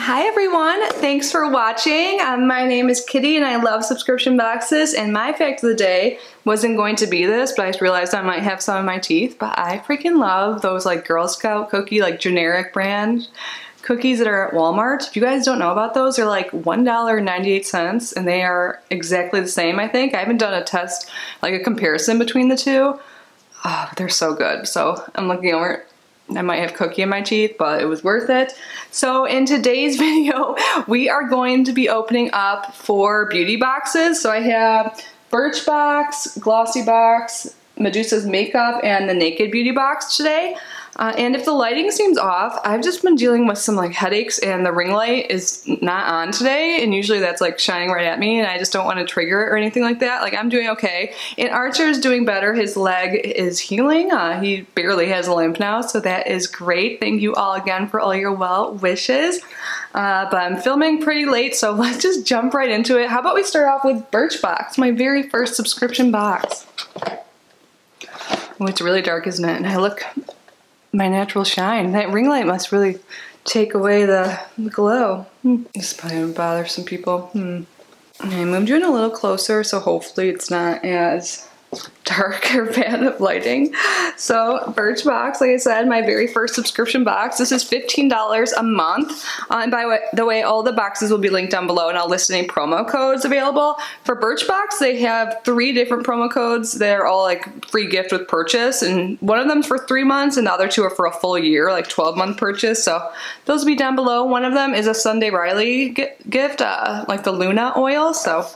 Hi everyone, thanks for watching. My name is Kitty and I love subscription boxes, and my fact of the day wasn't going to be this, but I just realized I might have some in my teeth, but I freaking love those like Girl Scout cookie, like generic brand cookies that are at Walmart. If you guys don't know about those, they're like $1.98 and they are exactly the same, I think. I haven't done a test, like a comparison between the two. Oh, they're so good. So I'm looking over it. I might have cookie in my teeth, but it was worth it. So in today's video, we are going to be opening up 4 beauty boxes. So I have Birchbox, Glossybox, Medusa's Makeup, and the Naked Beauty Box today. And if the lighting seems off, I've just been dealing with some like headaches and the ring light is not on today, and usually that's like shining right at me and I just don't want to trigger it or anything like that. Like I'm doing okay. And Archer's doing better. His leg is healing. He barely has a limp now, so that is great. Thank you all again for all your well wishes. But I'm filming pretty late, so let's just jump right into it. How about we start off with Birchbox, my very first subscription box. Oh, it's really dark, isn't it? And I look my natural shine. That ring light must really take away the glow. This is probably gonna bother some people. I moved you in a little closer, so hopefully it's not as dark or bad of lighting. So Birchbox, like I said, my very first subscription box. This is $15 a month. And by the way, all the boxes will be linked down below and I'll list any promo codes available. For Birchbox, they have 3 different promo codes. They're all like free gift with purchase, and one of them's for 3 months and the other 2 are for a full year, like 12-month purchase. So those will be down below. One of them is a Sunday Riley gift, like the Luna oil. So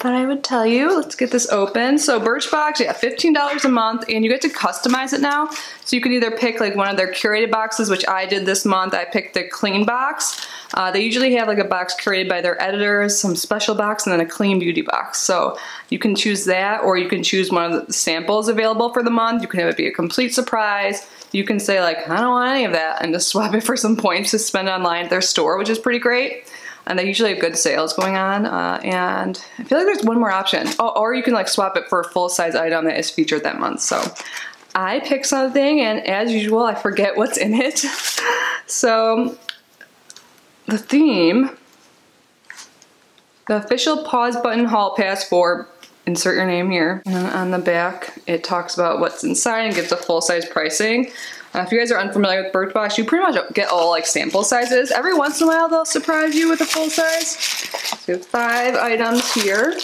thought I would tell you. Let's get this open. So Birchbox, yeah, $15 a month, and you get to customize it now. So you can either pick like one of their curated boxes, which I did this month. I picked the clean box. They usually have like a box curated by their editors, some special box, and then a clean beauty box. So you can choose that, or you can choose one of the samples available for the month. You can have it be a complete surprise. You can say like, I don't want any of that, and just swap it for some points to spend online at their store, which is pretty great. And they usually have good sales going on, and I feel like there's one more option. Oh, or you can like swap it for a full-size item that is featured that month. So I picked something, and as usual, I forget what's in it. So the theme, the official pause button hall pass for insert your name here. And on the back, it talks about what's inside and gives a full-size pricing. If you guys are unfamiliar with Birchbox, you pretty much get all like sample sizes. Every once in a while, they'll surprise you with a full size. So we have 5 items here.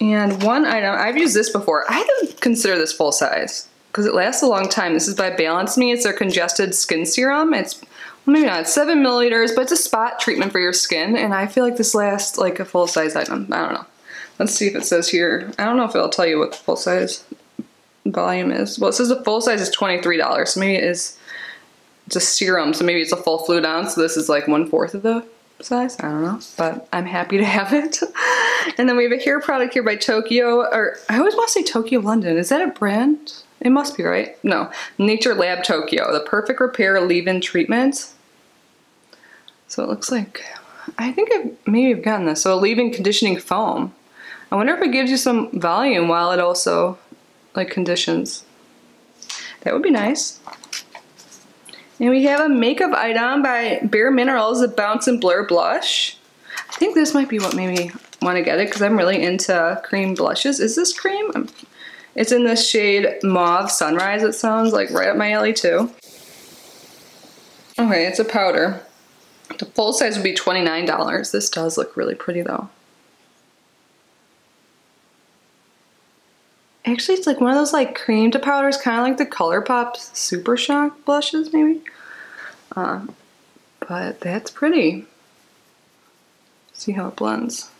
And one item, I've used this before. I didn't consider this full size because it lasts a long time. This is by Balance Me. It's their congested skin serum. It's, well, maybe not, it's 7 milliliters, but it's a spot treatment for your skin. And I feel like this lasts like a full size item. I don't know. Let's see if it says here. I don't know if it'll tell you what the full size volume is. Well, it says the full size is $23, so maybe it is just serum, so maybe it's a full fluid ounce, so this is like 1/4 of the size. I don't know, but I'm happy to have it. And then we have a hair product here by Tokyo, or I always want to say Tokyo London. Is that a brand? It must be, right? No. Nature Lab Tokyo, the Perfect Repair Leave-In Treatment. So it looks like, I think I've gotten this. So a leave-in conditioning foam. I wonder if it gives you some volume while it also like conditions. That would be nice. And we have a makeup item by Bare Minerals, a Bounce and Blur blush. I think this might be what made me want to get it because I'm really into cream blushes. Is this cream? It's in the shade Mauve Sunrise. It sounds like right up my alley too. Okay, it's a powder. The full size would be $29. This does look really pretty though. Actually, it's like one of those like cream to powders, kind of like the ColourPop Super Shock blushes, maybe. But that's pretty. See how it blends.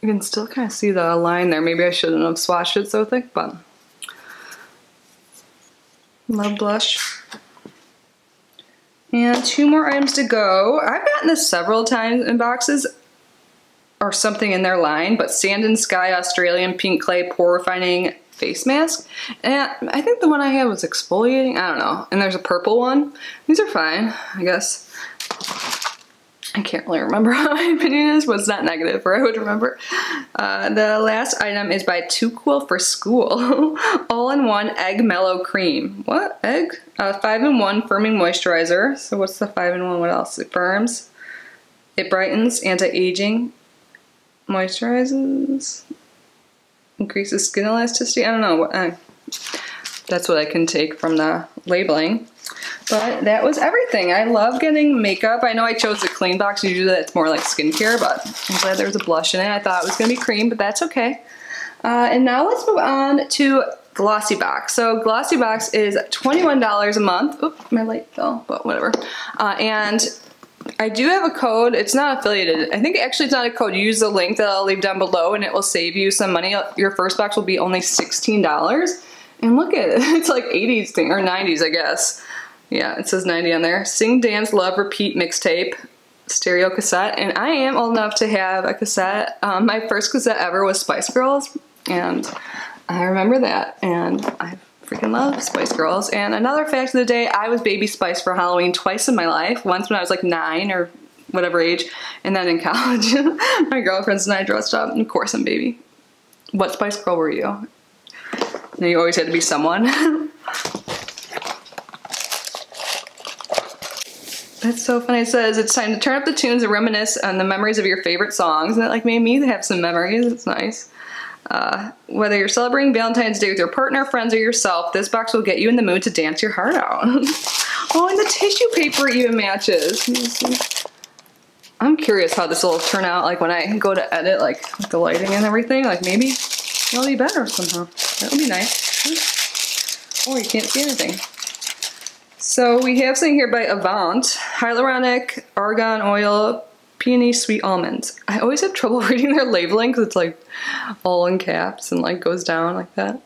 You can still kind of see the line there. Maybe I shouldn't have swatched it so thick, but love blush. And 2 more items to go. I've gotten this several times in boxes, or something in their line, but Sand and Sky Australian Pink Clay Pore Refining Face Mask. And I think the one I had was exfoliating, I don't know. And there's a purple one. These are fine, I guess. I can't really remember what my opinion is, but it's not negative, or I would remember. The last item is by Too Cool for School. All-in-one Egg Mellow Cream. What? Egg? 5-in-1 Firming Moisturizer. So what's the 5-in-1? What else? It firms, it brightens, anti-aging, moisturizes, increases skin elasticity. I don't know. That's what I can take from the labeling. But that was everything. I love getting makeup. I know I chose the clean box. Usually that's more like skincare, but I'm glad there was a blush in it. I thought it was going to be cream, but that's okay. And now let's move on to Glossybox. So Glossybox is $21 a month. Oop, my light fell, but whatever. And I do have a code. It's not affiliated. I think actually it's not a code. Use the link that I'll leave down below and it will save you some money. Your first box will be only $16. And look at it. It's like 80s thing, or 90s, I guess. Yeah, it says 90 on there. Sing, Dance, Love, Repeat mixtape, stereo cassette. And I am old enough to have a cassette. My first cassette ever was Spice Girls. And I remember that. And I freaking love Spice Girls. And another fact of the day, I was Baby Spice for Halloween twice in my life. Once when I was like 9 or whatever age. And then in college, my girlfriends and I dressed up. And of course I'm Baby. What Spice Girl were you? And you always had to be someone. That's so funny. It says, it's time to turn up the tunes and reminisce on the memories of your favorite songs. And that like made me have some memories. It's nice. Whether you're celebrating Valentine's Day with your partner, friends, or yourself, this box will get you in the mood to dance your heart out. Oh, and the tissue paper even matches. I'm curious how this will turn out. Like when I go to edit, like with the lighting and everything, like maybe it'll be better somehow. That would be nice. Oh, you can't see anything. So we have something here by Avant. Hyaluronic Argan Oil Peony Sweet Almonds. I always have trouble reading their labeling because it's like all in caps and like goes down like that.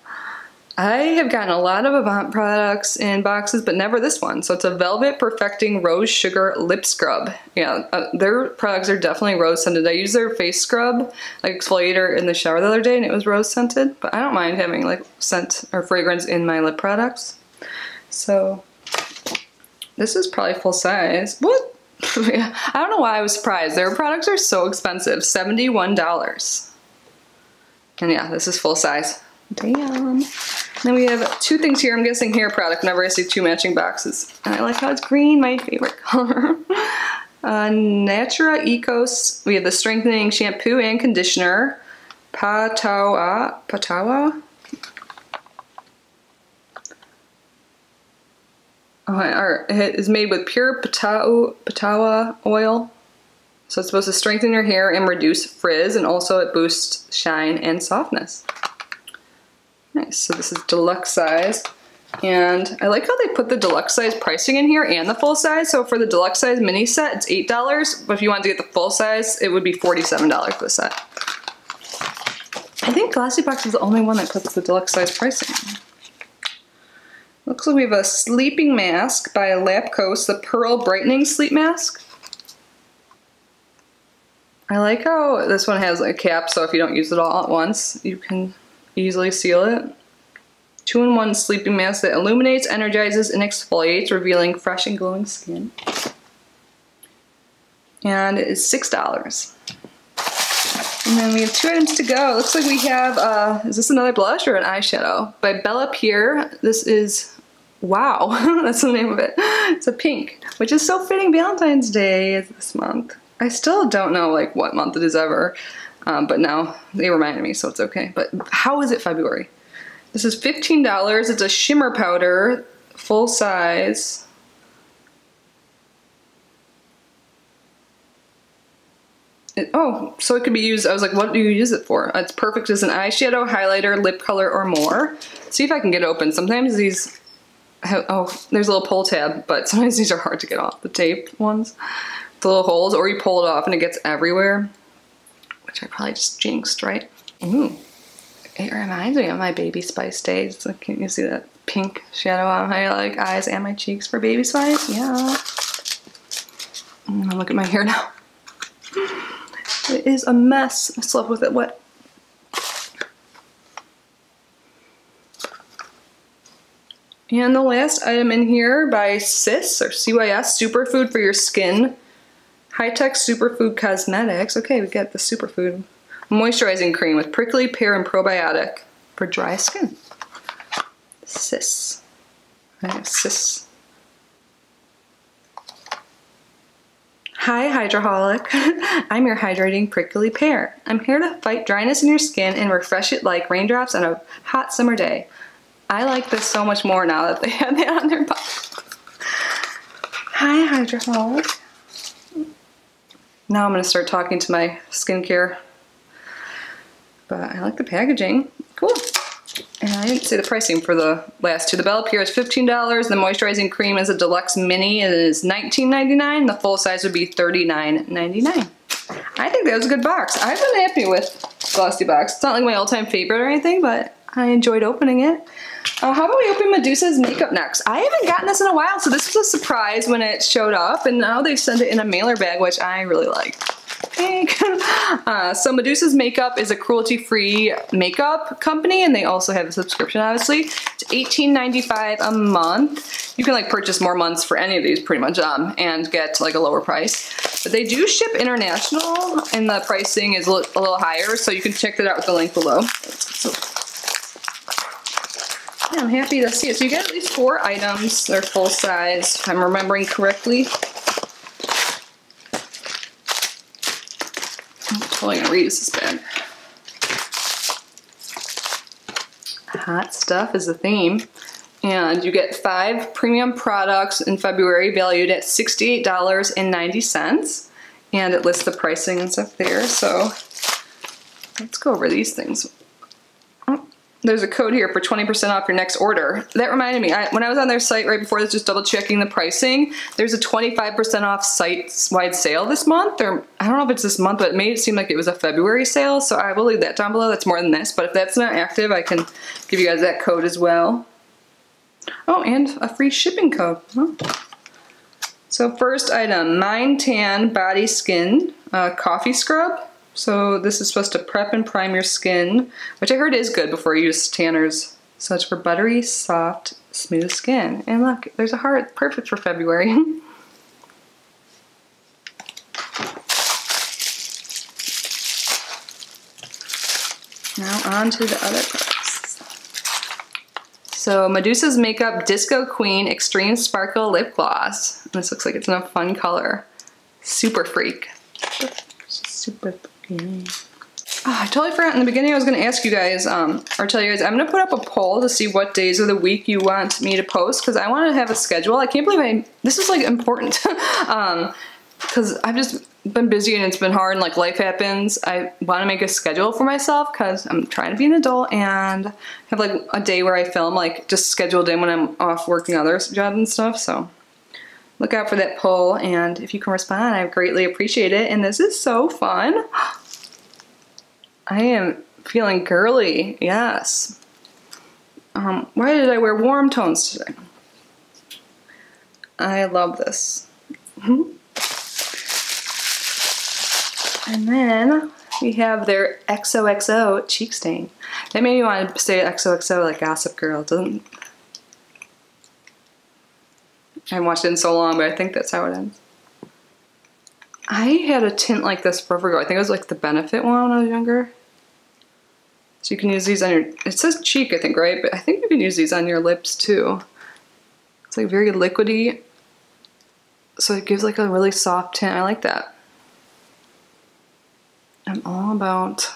I have gotten a lot of Avant products in boxes, but never this one. So it's a Velvet Perfecting Rose Sugar Lip Scrub. Yeah, their products are definitely rose scented. I used their face scrub, like exfoliator, in the shower the other day, and it was rose scented. But I don't mind having like scent or fragrance in my lip products. So this is probably full size. What? Yeah, I don't know why I was surprised. Their products are so expensive, $71. And yeah, this is full size. Damn. Then we have two things here. I'm guessing hair product whenever I see two matching boxes. And I like how it's green, my favorite color. Natura Ecos. We have the strengthening shampoo and conditioner. Patawa. It is made with pure Patawa oil. So it's supposed to strengthen your hair and reduce frizz, and also it boosts shine and softness. Nice, so this is deluxe size. And I like how they put the deluxe size pricing in here and the full size. So for the deluxe size mini set, it's $8. But if you wanted to get the full size, it would be $47 for the set. I think Glossybox is the only one that puts the deluxe size pricing. Looks like we have a sleeping mask by Lapcos, the Pearl Brightening Sleep Mask. I like how this one has a cap, so if you don't use it all at once, you can easily seal it. 2-in-1 sleeping mask that illuminates, energizes, and exfoliates, revealing fresh and glowing skin. And it is $6. And then we have two items to go. Looks like we have, is this another blush or an eyeshadow? By Bella Pierre. This is, wow, that's the name of it. It's a pink, which is so fitting. Valentine's Day is this month. I still don't know like what month it is ever. But now they reminded me, so it's okay. But how is it February? This is $15. It's a shimmer powder, full size. So it could be used. I was like, what do you use it for? It's perfect as an eyeshadow, highlighter, lip color, or more. See if I can get it open. Sometimes these have, there's a little pull tab, but sometimes these are hard to get off, the taped ones. The little holes, or you pull it off and it gets everywhere. Which I probably just jinxed, right? Ooh, it reminds me of my Baby Spice days. Like, can you see that pink shadow on my like eyes and my cheeks for Baby Spice? Yeah. I'm gonna look at my hair now. It is a mess. I slept with it wet. And the last item in here by Cys, or Cys, Superfood for Your Skin. High Tech Superfood Cosmetics. Okay, we got the Superfood Moisturizing Cream with Prickly Pear and Probiotic for dry skin. Cys. I have Cys. Hi Hydroholic, I'm your hydrating prickly pear. I'm here to fight dryness in your skin and refresh it like raindrops on a hot summer day. I like this so much more now that they have it on their box. Hi Hydroholic. Now I'm gonna start talking to my skincare. But I like the packaging, cool. And I didn't say the pricing for the last two. The Bella Pierre is $15. The moisturizing cream is a deluxe mini. It is $19.99. The full size would be $39.99. I think that was a good box. I've been happy with Glossybox. It's not like my all-time favorite or anything, but I enjoyed opening it. How about we open Medusa's Makeup next? I haven't gotten this in a while, so this was a surprise when it showed up, and now they've sent it in a mailer bag, which I really like. So Medusa's Makeup is a cruelty-free makeup company, and they also have a subscription, obviously. It's $18.95 a month. You can like purchase more months for any of these pretty much and get like a lower price. But they do ship international, and the pricing is a little higher, so you can check that out with the link below. So, yeah, I'm happy to see it. So you get at least 4 items. They're full size, if I'm remembering correctly. I'm gonna reuse this bag. Hot stuff is the theme. And you get 5 premium products in February valued at $68.90. And it lists the pricing and stuff there. So let's go over these things. Oh, there's a code here for 20% off your next order. That reminded me, when I was on their site right before this, just double checking the pricing, there's a 25% off site-wide sale this month, or I don't know if it's this month, but it made it seem like it was a February sale, so I will leave that down below. That's more than this, but if that's not active, I can give you guys that code as well. Oh, and a free shipping code. Oh. So first item, Mine Tan Body Skin Coffee Scrub. So this is supposed to prep and prime your skin, which I heard is good before you use tanners. So it's for buttery, soft, smooth skin. And look, there's a heart, perfect for February. Now on to the other products. So Medusa's Makeup Disco Queen Extreme Sparkle Lip Gloss. And this looks like it's in a fun color. Super Freak. Oh, I totally forgot in the beginning I was going to ask you guys, or tell you guys, I'm going to put up a poll to see what days of the week you want me to post, because I want to have a schedule. I can't believe this is like important, because I've just been busy and it's been hard and like life happens. I want to make a schedule for myself because I'm trying to be an adult and have like a day where I film, like just scheduled in when I'm off working other jobs and stuff, so. Look out for that poll, and if you can respond, I greatly appreciate it. And this is so fun. I am feeling girly, yes. Why did I wear warm tones today? I love this. And then we have their XOXO cheek stain. That made me want to say XOXO like Gossip Girl, doesn't it? I haven't watched it in so long, but I think that's how it ends. I had a tint like this forever ago. I think it was like the Benefit one when I was younger. So you can use these on your, it says cheek, I think, right? But I think you can use these on your lips too. It's like very liquidy. So it gives like a really soft tint. I like that. I'm all about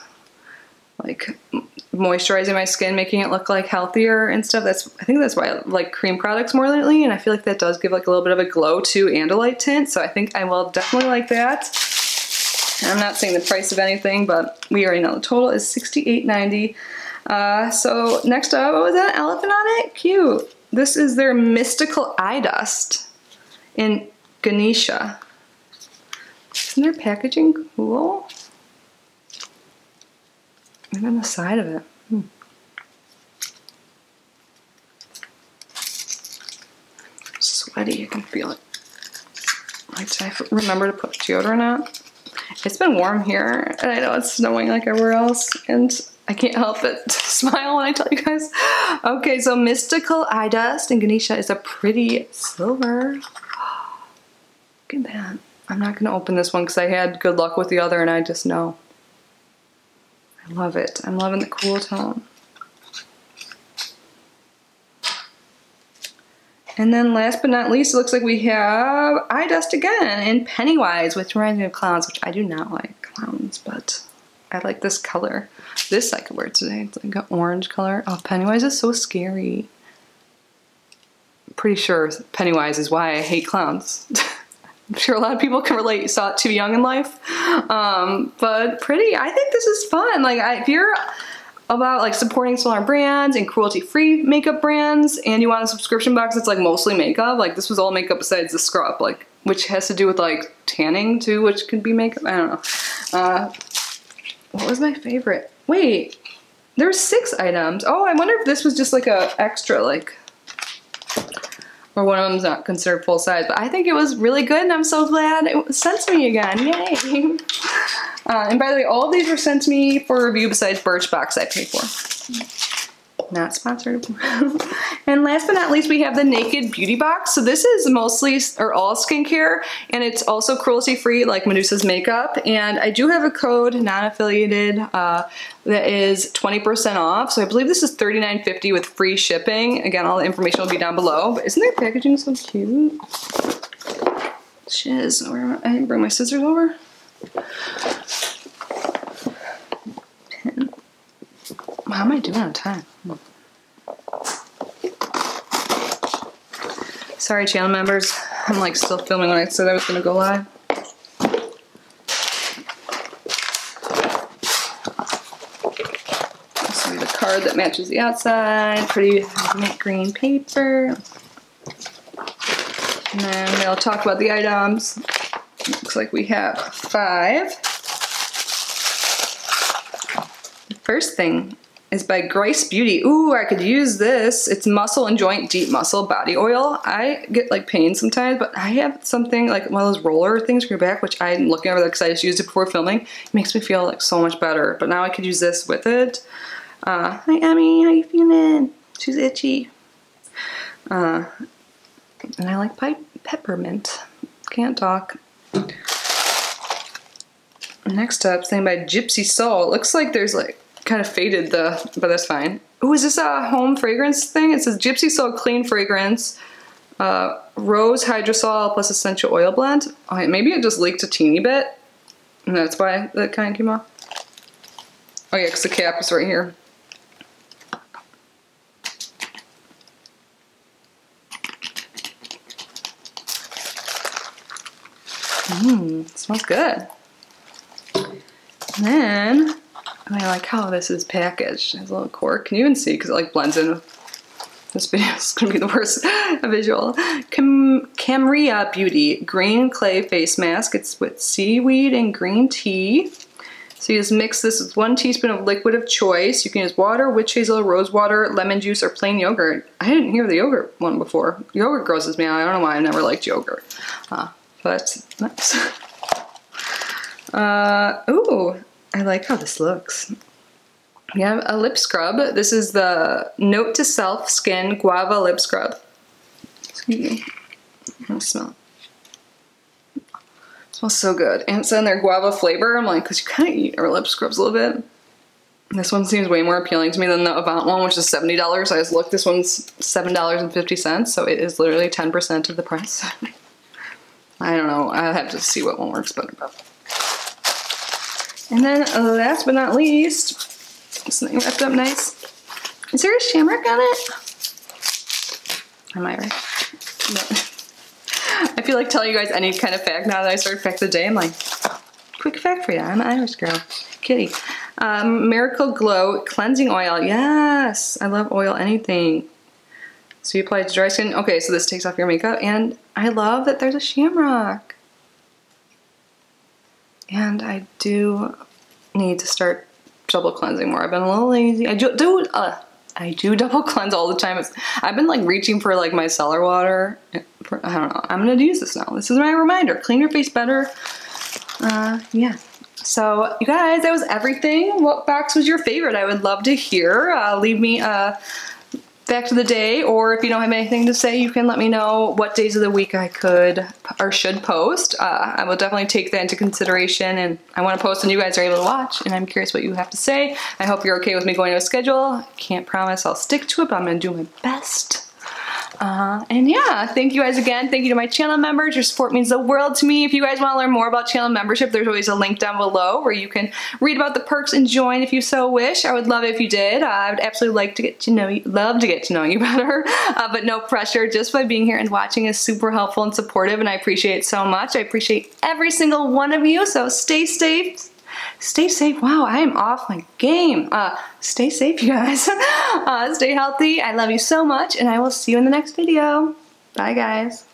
like moisturizing my skin, making it look like healthier and stuff. I think that's why I like cream products more lately, and I feel like that does give like a little bit of a glow too and a light tint, so I think I will definitely like that. And I'm not saying the price of anything, but we already know the total is $68.90. So next up, what was that? Elephant on it? Cute. This is their Mystical Eye Dust in Ganesha. Isn't their packaging cool? And on the side of it. Sweaty, I can feel it. Like, did I remember to put deodorant out? It's been warm here, and I know it's snowing like everywhere else, and I can't help but smile when I tell you guys. Okay, so Mystical Eye Dust in Ganesha is a pretty silver. Look at that. I'm not going to open this one because I had good luck with the other and I just know. I love it. I'm loving the cool tone. And then last but not least, it looks like we have Eye Dust again in Pennywise, which reminds me of clowns, which I do not like clowns, but I like this color. This I could wear today. It's like an orange color. Oh, Pennywise is so scary. I'm pretty sure Pennywise is why I hate clowns. I'm sure a lot of people can relate. You saw it too young in life. But pretty. I think this is fun. Like, if you're about like supporting smaller brands and cruelty-free makeup brands, and you want a subscription box that's like mostly makeup, like this was all makeup besides the scrub, like which has to do with like tanning too, which could be makeup. I don't know. What was my favorite? Wait, there's 6 items. Oh, I wonder if this was just like a extra, like, or one of them's not considered full size, but I think it was really good and I'm so glad it was sent to me again. Yay! And by the way, all of these were sent to me for review besides Birchbox I paid for. Not sponsored. And last but not least, we have the Naked Beauty Box. So this is mostly, or all skincare, and it's also cruelty-free like Medusa's Makeup. And I do have a code, non-affiliated, that is 20% off. So I believe this is $39.50 with free shipping. Again, all the information will be down below. But isn't their packaging so cute? Shiz, I didn't bring my scissors over. How am I doing on time? Sorry, channel members. I'm like still filming when I said I was gonna go live. This will be the card that matches the outside. Pretty mint green paper. And then we'll talk about the items. Looks like we have 5. The first thing is by Grace Beauty. Ooh, I could use this. It's Muscle and Joint Deep Muscle Body Oil. I get like pain sometimes, but I have something like one of those roller things for your back, which I'm looking over there because I just used it before filming. It makes me feel like so much better, but now I could use this with it. Hi Emmy, how you feeling? She's itchy. And I like peppermint. Can't talk. Next up, thing by Gypsy Soul. It looks like there's like kind of faded but that's fine. Oh, is this a home fragrance thing? It says Gypsy Soul Clean Fragrance, Rose Hydrosol plus Essential Oil Blend. All right, maybe it just leaked a teeny bit, and that's why that kind of came off. Oh yeah, because the cap is right here. Mmm, smells good. And then, I like how this is packaged. It has a little cork. Can you even see? Because it like blends in. This video is going to be the worst visual. Camria Beauty Green Clay Face Mask. It's with seaweed and green tea. So you just mix this with 1 teaspoon of liquid of choice. You can use water, witch hazel, rose water, lemon juice, or plain yogurt. I didn't hear the yogurt one before. Yogurt grosses me out. I don't know why. I've never liked yogurt. But nice. Ooh, I like how this looks. We have a lip scrub. This is the Note to Self Skin Guava Lip Scrub. Excuse me. I smell it. It smells so good. And it's in their guava flavor. I'm like, because you kind of eat our lip scrubs a little bit. This one seems way more appealing to me than the Avant one, which is $70. I just looked. This one's $7.50, so it is literally 10% of the price. I don't know. I'll have to see what one works better. And then last but not least, something wrapped up nice. Is there a shamrock on it? Am I right? No. I feel like telling you guys any kind of fact now that I started Fact of the Day. I'm like, quick fact for you. I'm an Irish girl. Kitty. Miracle Glow Cleansing Oil. Yes. I love oil anything. So you apply it to dry skin. Okay, so this takes off your makeup. And I love that there's a shamrock. And I do need to start double cleansing more. I've been a little lazy. I do double cleanse all the time. I've been like reaching for like my cellar water. I don't know. I'm going to use this now. This is my reminder. Clean your face better. Yeah. So you guys, that was everything. What box was your favorite? I would love to hear. Leave me a Fact of the Day, or if you don't have anything to say, you can let me know what days of the week I could or should post. I will definitely take that into consideration, and I want to post when you guys are able to watch, and I'm curious what you have to say. I hope you're okay with me going to a schedule. Can't promise I'll stick to it, but I'm going to do my best. And yeah, thank you guys again. Thank you to my channel members. Your support means the world to me. If you guys want to learn more about channel membership, there's always a link down below where you can read about the perks and join if you so wish. I would love it if you did. I would absolutely like to get to know you, love to get to know you better, but no pressure. Just by being here and watching is super helpful and supportive, and I appreciate it so much. I appreciate every single one of you, so stay safe. Stay safe. Wow, I am off my game. Stay safe, you guys. Stay healthy. I love you so much, and I will see you in the next video. Bye, guys.